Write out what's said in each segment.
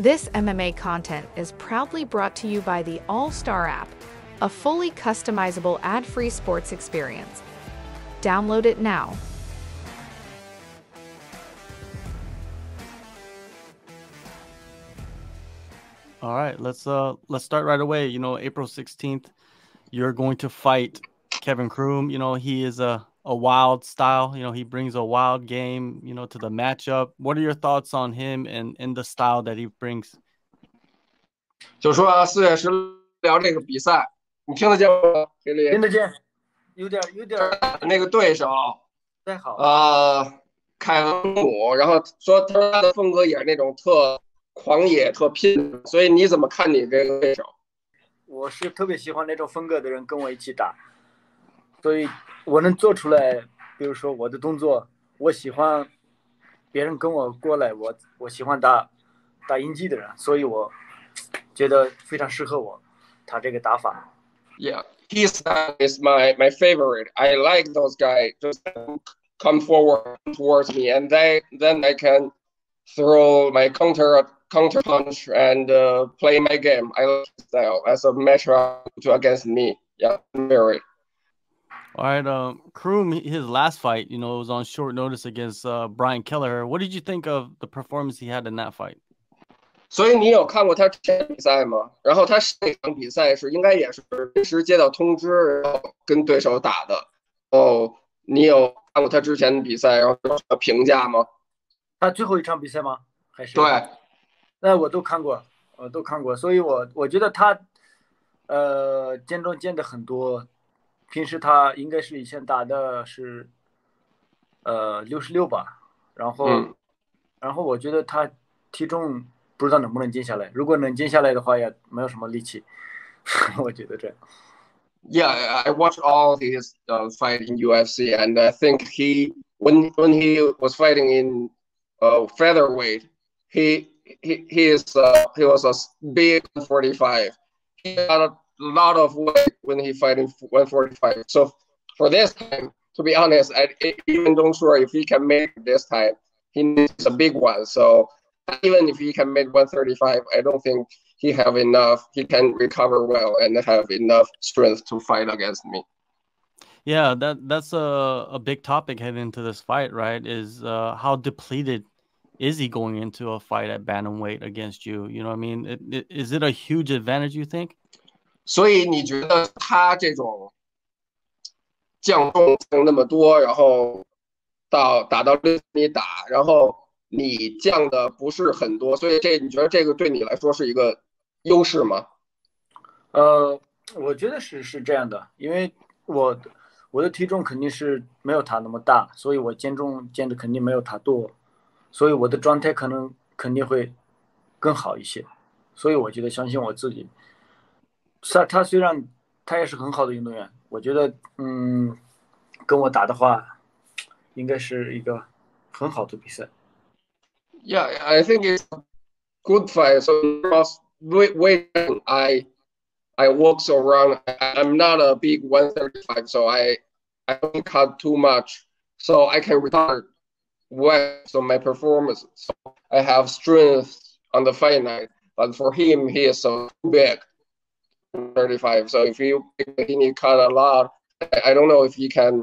This MMA content is proudly brought to you by the All-Star app, a fully customizable ad-free sports experience. Download it now. All right, let's start right away. You know, April 16th, you're going to fight Kevin Croom. You know, he is a wild style. You know, he brings a wild game, you know, to the matchup. What are your thoughts on him and the style that he brings? 就说4月10聊这个比赛，你听得见吗？听得见，有点。那个对手，太好。凯文姆，然后说他的风格也是那种特狂野、特拼，所以你怎么看你这个对手？我是特别喜欢那种风格的人跟我一起打。 所以我能做出来，比如说我的动作，我喜欢别人跟我过来，我喜欢打应激的人，所以我觉得非常适合我，他这个打法。Yeah, his style is my favorite. I like those guys just come forward towards me, and then I can throw my counter punch and play my game. I like his style as a matchup against me. Yeah, very. All right, Croom, his last fight, you know, was on short notice against Brian Keller. What did you think of the performance he had in that fight? 所以你有看过他之前比赛吗？然后他上一场比赛是应该也是临时接到通知，然后跟对手打的。哦，你有看过他之前的比赛，然后有什么评价吗？他最后一场比赛吗？还是？对，那我都看过，我都看过，所以我觉得他，见证见的很多。 平时他应该是以前打的是，66吧，然后我觉得他体重不知道能不能减下来，如果能减下来的话也没有什么力气，我觉得这样。Yeah, I watched all his fight in UFC, and I think when he was fighting in featherweight, he was a big 145. He had a lot of weight when he fighting 145. So for this time, to be honest, I even don't sure if he can make this time. He needs a big one. So even if he can make 135, I don't think he have enough. He can recover well and have enough strength to fight against me. Yeah, that's a big topic heading into this fight, right? Is how depleted is he going into a fight at bantamweight against you? You know what I mean? Is it a huge advantage, you think? 所以你觉得他这种降重降那么多，然后打到你打，然后你降的不是很多，所以这你觉得这个对你来说是一个优势吗？我觉得是这样的，因为我的体重肯定是没有他那么大，所以我减重减的肯定没有他多，所以我的状态肯定会更好一些，所以我觉得相信我自己。 他虽然他也是很好的运动员，我觉得，跟我打的话，应该是一个很好的比赛。Yeah, I think it's a good fight. So when I walk so around, I'm not a big 135, so I don't cut too much, so I can recover well. So my performance, so I have strength on the fight night. But for him, he is so big. 35. So if he need cut a lot, I don't know if he can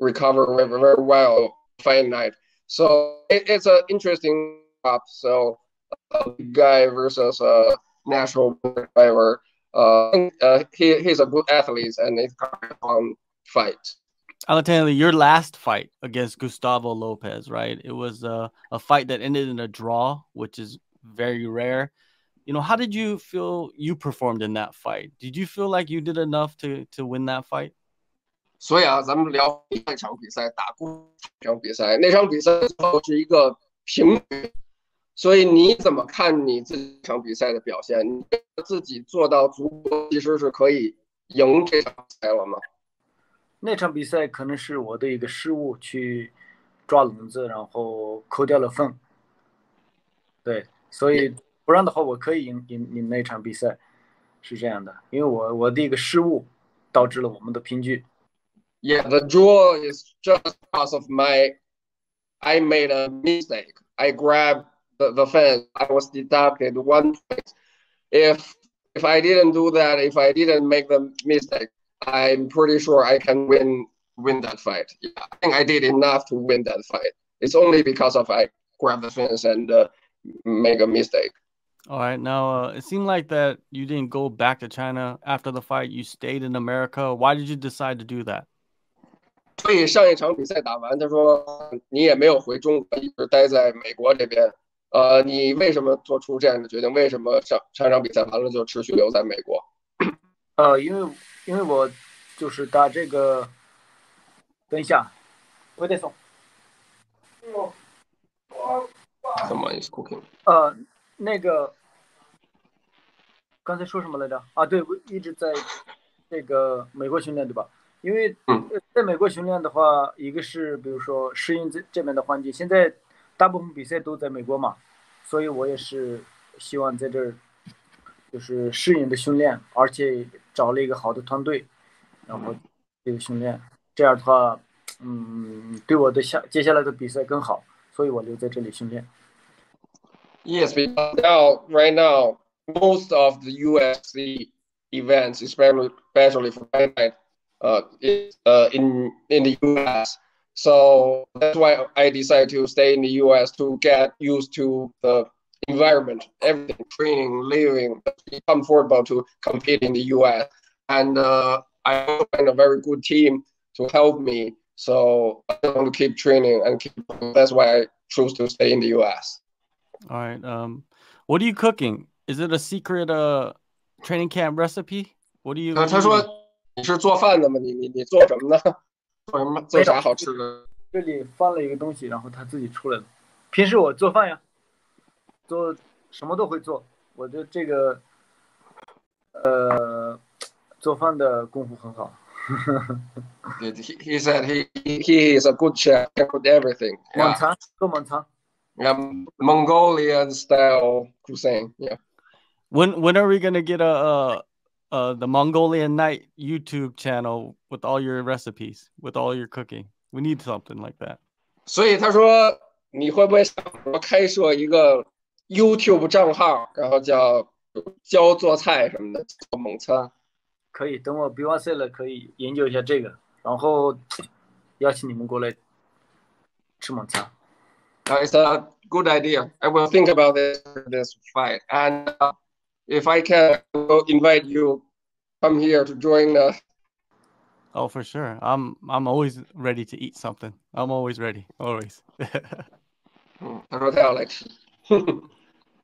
recover very well fight night. So it's an interesting up. So a guy versus a national driver. He's a good athlete and it's on fight. Alatengheili, your last fight against Gustavo Lopez, right? It was a fight that ended in a draw, which is very rare. You know, how did you feel you performed in that fight? Did you feel like you did enough to win that fight? 所以啊，咱们聊那场比赛，打过那场比赛，那场比赛最后是一个平局。所以你怎么看你自己场比赛的表现？你自己做到足够，其实是可以赢这场比赛了吗？那场比赛可能是我的一个失误，去抓笼子，然后扣掉了分。对，所以。 不然的话，我可以赢那场比赛，是这样的，因为我的一个失误，导致了我们的平局。Yeah, the draw is just because of I made a mistake. I grabbed the fence. I was deducted one place. If I didn't do that, if I didn't make the mistake, I'm pretty sure I can win that fight. Yeah, I think I did enough to win that fight. It's only because of I grabbed the fence and make a mistake. All right. Now, it seemed like that you didn't go back to China after the fight. You stayed in America. Why did you decide to do that? 所以上一场比赛打完，他说你也没有回中国，一直待在美国这边。你为什么做出这样的决定？为什么上场比赛完了就持续留在美国？因为我就是打这个。等一下，我得送。Someone is cooking. 那个刚才说什么来着？啊，对，我一直在那个美国训练，对吧？因为在美国训练的话，一个是比如说适应这边的环境，现在大部分比赛都在美国嘛，所以我也是希望在这儿就是适应的训练，而且找了一个好的团队，然后这个训练，这样的话，对我的接下来的比赛更好，所以我留在这里训练。Yes, because right now, most of the UFC events, especially for Fight Night. In the U.S. So that's why I decided to stay in the U.S. to get used to the environment, everything, training, living, be comfortable to compete in the U.S. And I found a very good team to help me. So I want to keep training and keep. That's why I chose to stay in the U.S. All right. What are you cooking? Is it a secret training camp recipe? What do you? 你是做饭的吗？你做什么呢？做啥好吃的？这里翻了一个东西，然后他自己出来了。平时我做饭呀，做什么都会做。我的这个做饭的功夫很好。He said he is a good chef, cook everything. 满餐做满餐。Mongolian style cuisine. Yeah. When are we gonna get the Mongolian Night YouTube channel with all your recipes, with all your cooking? We need something like that. 所以他说，你会不会想开设一个 YouTube 账号，然后叫教做菜什么的，做猛餐？可以，等我比完赛了，可以研究一下这个，然后邀请你们过来吃猛餐。It's a good idea. I will think about this fight and. If I can, I will invite you come here to join us. Oh, for sure. I'm always ready to eat something. I'm always ready. Always.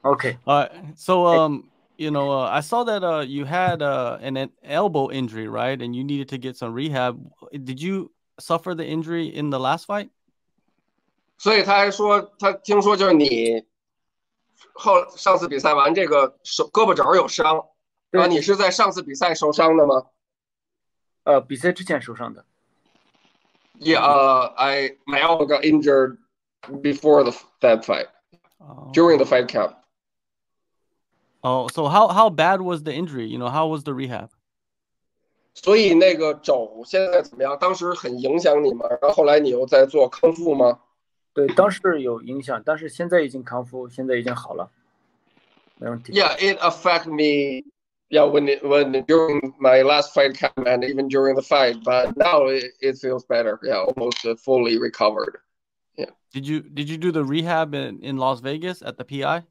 Okay. So, you know, I saw that you had an elbow injury, right? And you needed to get some rehab. Did you suffer the injury in the last fight? 所以他还说，他听说就是你。 后上次比赛完，这个手胳膊肘有伤，对吧？你是在上次比赛受伤的吗？比赛之前受伤的。Yeah, my elbow got injured before that fight, during the fight camp. Oh, so how bad was the injury? You know, how was the rehab? 所以那个肘现在怎么样？当时很影响你吗？然后后来你又在做康复吗？ 对，当时有影响，但是现在已经康复，现在已经好了，没问题。Yeah, it affected me. Yeah, when during my last fight camp and even during the fight, but now it feels better. Yeah, almost fully recovered. Yeah. Did you do the rehab in Las Vegas at the PI?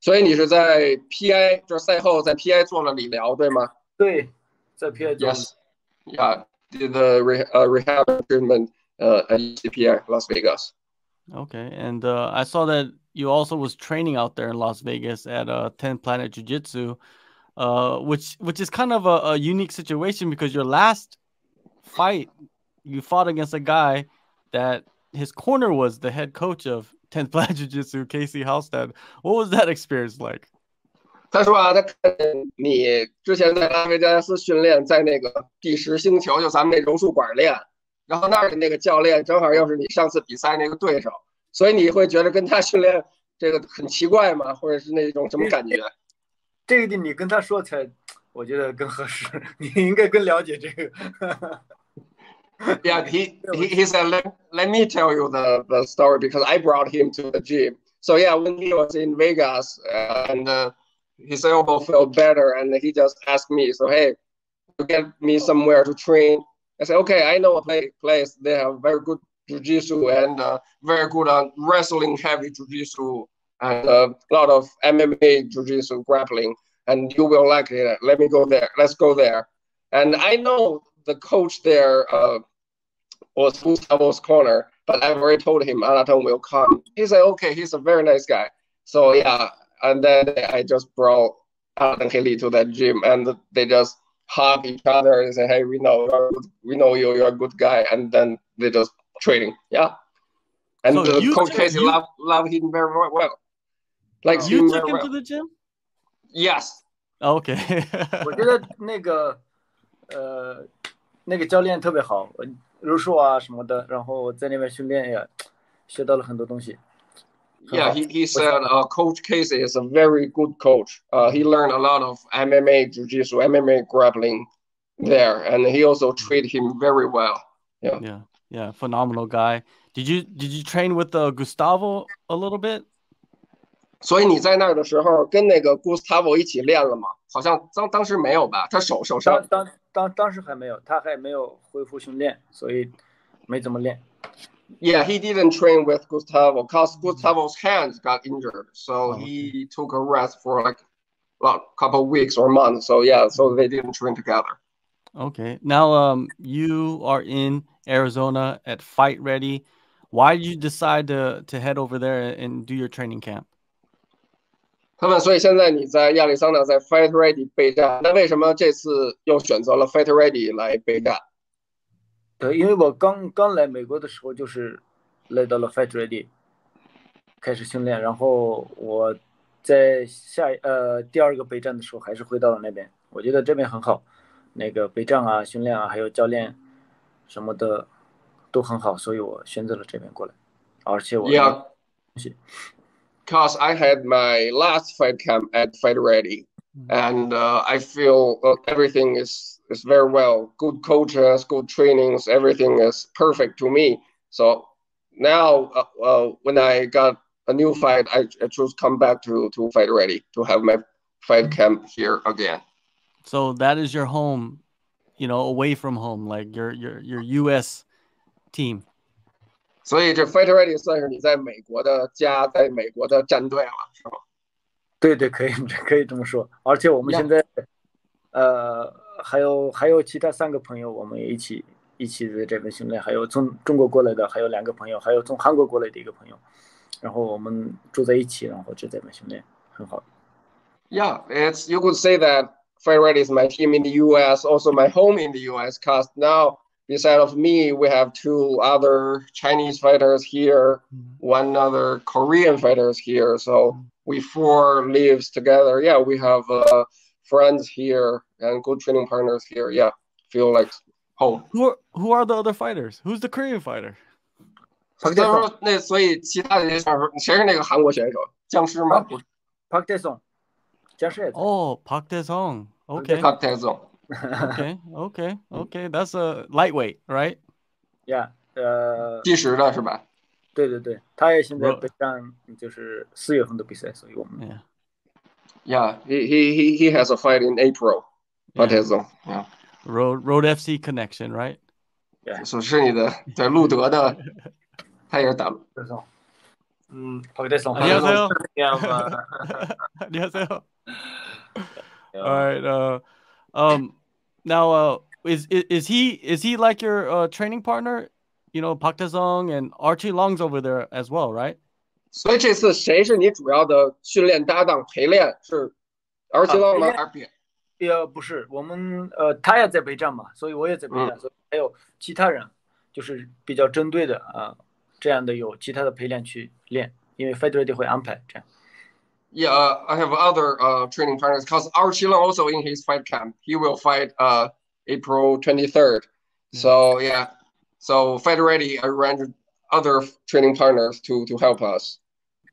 所以你是在 PI 就是赛后在 PI 做了理疗，对吗？对，在 PI 做。Yes. Yeah, did the rehab treatment at PI Las Vegas. Okay, and I saw that you also was training out there in Las Vegas at 10th Planet Jiu-Jitsu, which is kind of a unique situation because your last fight, you fought against a guy that his corner was the head coach of 10th Planet Jiu-Jitsu, Casey Halstad. What was that experience like? 他说啊，他看你之前在拉斯维加斯训练，在那个第10星球，就咱们那柔术馆练。 然后那儿的那个教练正好又是你上次比赛那个对手，所以你会觉得跟他训练这个很奇怪吗？或者是那种什么感觉？这个你跟他说起来，我觉得更合适。你应该更了解这个。Yeah, he said, let me tell you the story because I brought him to the gym So yeah, when he was in Vegas and his elbow felt better, and he just asked me, so hey, get me somewhere to train. I said, okay, I know a place. They have very good jiu-jitsu and very good on wrestling heavy jiu-jitsu and a lot of MMA jiu-jitsu grappling, and you will like it. Let me go there. Let's go there. And I know the coach there was Gustavo's corner, but I've already told him Alatengheili will come. He said, okay, he's a very nice guy. So yeah, and then I just brought Alatengheili to that gym, and they just hug each other and say, hey, we know you, you're a good guy. And then they just training. Yeah. And so Coach Casey loved him very well. Like you took him to the gym? Yes. Okay. 我觉得那个教练特别好，柔术啊什么的，然后在那边训练也学到了很多东西。Yeah, he said Coach Casey is a very good coach. He learned a lot of MMA jiu-jitsu, MMA grappling there, and he also treated him very well. Yeah. Yeah. Yeah, phenomenal guy. Did you train with Gustavo a little bit? 所以你在那儿的时候跟那个 Gustavo 一起练了吗？好像当时没有吧？他手上当时还没有，他还没有恢复训练，所以没怎么练。Yeah, he didn't train with Gustavo because Gustavo's hands got injured, so he took a rest for like a couple of weeks or months. So yeah, so they didn't train together. Okay, now you are in Arizona at Fight Ready. Why did you decide to head over there and do your training camp? 他们所以现在你在亚利桑那在 Fight Ready 备战，那为什么这次又选择了 Fight Ready 来备战？对，因为我刚来美国的时候就是来到了 Fight Ready 开始训练，然后我在第二个备战的时候还是回到了那边。我觉得这边很好，那个备战啊、训练啊，还有教练什么的都很好，所以我选择了这边过来，而且我。Yeah. Because I had my last fight camp at Fight Ready, and I feel everything is very well. Good coaches, good trainings, everything is perfect to me. So now when I got a new fight, I chose come back to Fight Ready to have my fight camp here again. So that is your home, you know, away from home, like your U.S. team. 所以这 Fight Ready 算是你在美国的家，在美国的战队了，是吗？对对，可以这么说。而且我们现在， Yeah. 还有其他三个朋友，我们也一起在这边训练。还有从中国过来的，还有两个朋友，还有从韩国过来的一个朋友。然后我们住在一起，然后就在这边训练，很好。Yeah, it's you could say that Fight Ready is my team in the U.S., also my home in the U.S. Cause now. Beside of me, we have two other Chinese fighters here, one other Korean fighters here. So we four lives together. Yeah, we have friends here and good training partners here. Yeah, feel like home. Who are the other fighters? Who's the Korean fighter? 所以其他的谁是那个韩国选手？僵尸吗 ？Park Tae Sung， 僵尸。哦 ，Park Tae Sung。Okay. Park Tae Sung. Okay. That's a lightweight, right? Yeah. 计时的是吧？对对对，他也现在备战，就是4月份的比赛，所以我们。Yeah. He has a fight in April. Yeah. Road FC connection, right? Yeah. 是你的在路德的，他也是打。박대성. 안녕하세요. 안녕하세요. All right. Now, is he like your training partner? You know, Park Tae Sung and Archie Long's over there as well, right? 所以这次谁是你主要的训练搭档陪练？是 Archie Long 吗？不是，我们他也在备战嘛，所以我也在备战，所以还有其他人，就是比较针对的啊，这样的有其他的陪练去练，因为 Fight Ready 会安排这样。 Yeah, I have other training partners because Archie Long also in his fight camp. He will fight April 23rd. So yeah, so Fight Ready arranged other training partners to help us.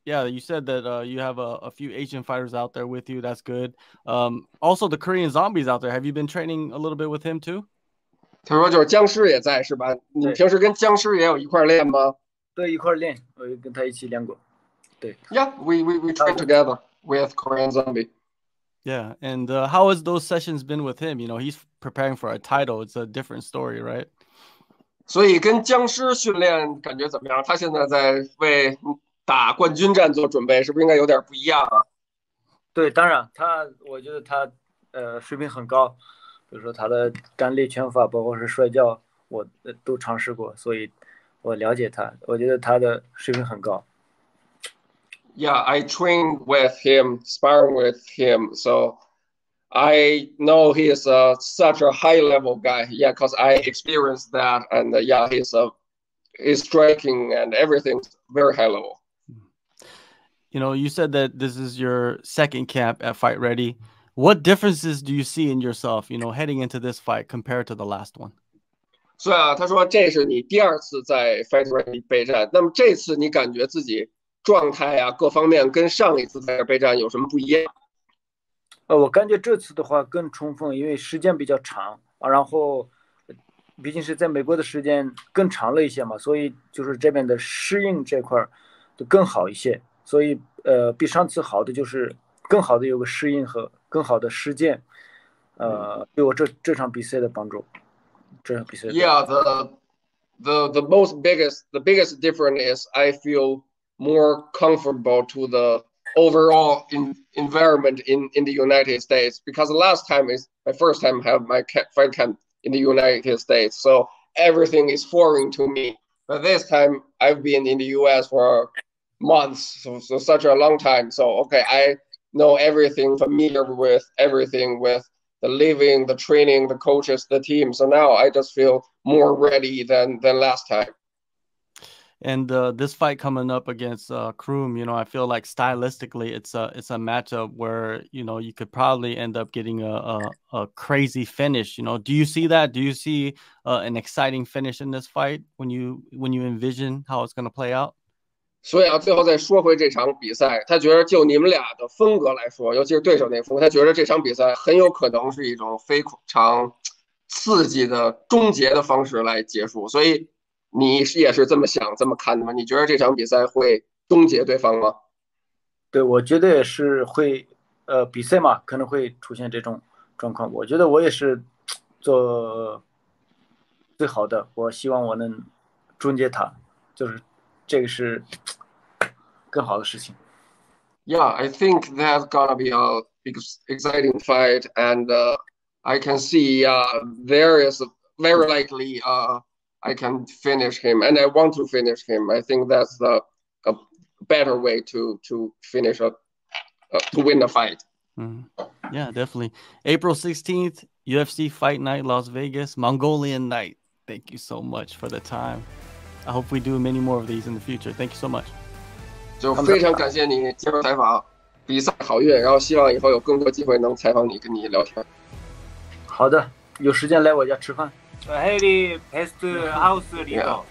Yeah, you said that you have a few Asian fighters out there with you. That's good. Also, the Korean Zombies out there. Have you been training a little bit with him too? 他说就是僵尸也在是吧？你平时跟僵尸也有一块练吗？对，一块练，我跟他一起练过。Fantastic. Yeah, we trained together with Korean Zombie. Yeah, and how has those sessions been with him? You know, he's preparing for a title. It's a different story, right? 所以跟僵尸训练感觉怎么样？他现在在为打冠军战做准备，是不是应该有点不一样啊？对，当然，我觉得他水平很高，比如说他的站立拳法，包括是摔跤，我都尝试过，所以我了解他。我觉得他的水平很高。Yeah, I trained with him, sparring with him, so I know he is such a high-level guy. Yeah, because I experienced that, and yeah, he's striking and everything's very high-level. You know, you said that this is your second camp at Fight Ready. What differences do you see in yourself, you know, heading into this fight compared to the last one? 所以啊，他说这是你第二次在 Fight Ready 备战，那么这次你感觉自己状态啊，各方面跟上一次在备战有什么不一样？ 我感觉这次的话更充分，因为时间比较长啊，然后毕竟是在美国的时间更长了一些嘛，所以就是这边的适应这块就更好一些。所以比上次好的就是更好的有个适应和更好的时间，对我这场比赛的帮助。这场比赛。Yeah, the biggest difference is I feel more comfortable to the overall environment in the United States, because the last time is my first time have my fight camp in the United States, so everything is foreign to me. But this time I've been in the U.S. for months, so such a long time. So okay, I know everything, familiar with everything, with the living, the training, the coaches, the team. So now I just feel more ready than last time. And this fight coming up against Croom, you know, I feel like stylistically it's a matchup where, you know, you could probably end up getting a crazy finish. You know, do you see that? Do you see an exciting finish in this fight when you envision how it's going to play out? 所以啊，最后再说回这场比赛，他觉得就你们俩的风格来说，尤其是对手那风格，他觉得这场比赛很有可能是一种非常刺激的终结的方式来结束，所以。 你也是这么想、这么看的吗？你觉得这场比赛会终结对方吗？对，我觉得也是会，比赛嘛，可能会出现这种状况。我觉得我也是做最好的，我希望我能终结他，就是这个是更好的事情。Yeah, I think that's gonna be a big, exciting fight, and I can see there is very likely I can finish him, and I want to finish him. I think that's a better way to finish to win the fight. Mm-hmm. Yeah, definitely. April 16th, UFC Fight Night, Las Vegas, Mongolian Night. Thank you so much for the time. I hope we do many more of these in the future. Thank you so much. 就非常感谢你接受采访，比赛好运，然后希望以后有更多机会能采访你，跟你聊天。好的，有时间来我家吃饭。 Hey, Pest House, Leo.